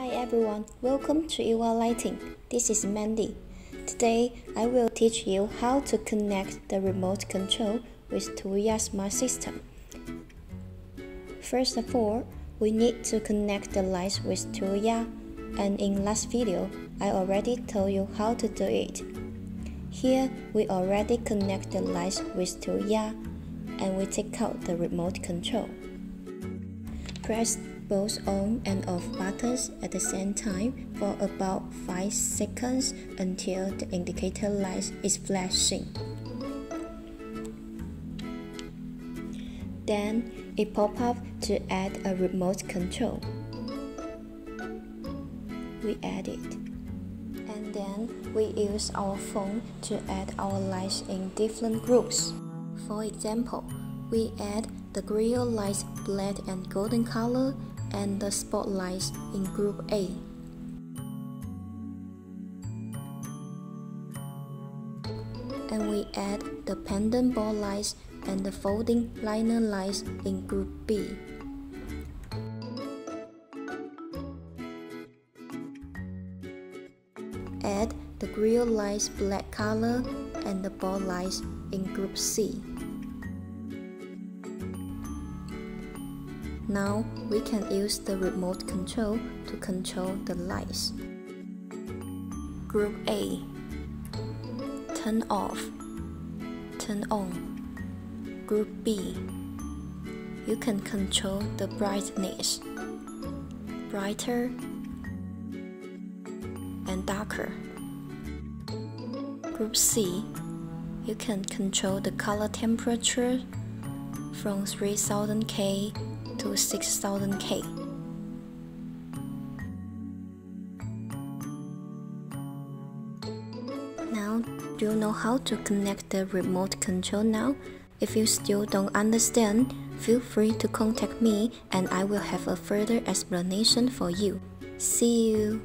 Hi everyone, welcome to UR Lighting. This is Mandy. Today, I will teach you how to connect the remote control with Tuya Smart System. First of all, we need to connect the lights with Tuya, and in last video, I already told you how to do it. Here, we already connect the lights with Tuya, and we take out the remote control. Press both on and off buttons at the same time for about 5 seconds until the indicator light is flashing. Then it pops up to add a remote control. We add it. And then we use our phone to add our lights in different groups. For example, we add the grill lights black and golden color and the spotlights in group A. And we add the pendant ball lights and the folding liner lights in group B. Add the grill lights black color and the ball lights in group C. Now we can use the remote control to control the lights. Group A. Turn off. Turn on. Group B. You can control the brightness. Brighter and darker. Group C. You can control the color temperature from 3000 K to 6000 K. Now, do you know how to connect the remote control now? If you still don't understand, feel free to contact me and I will have a further explanation for you. See you!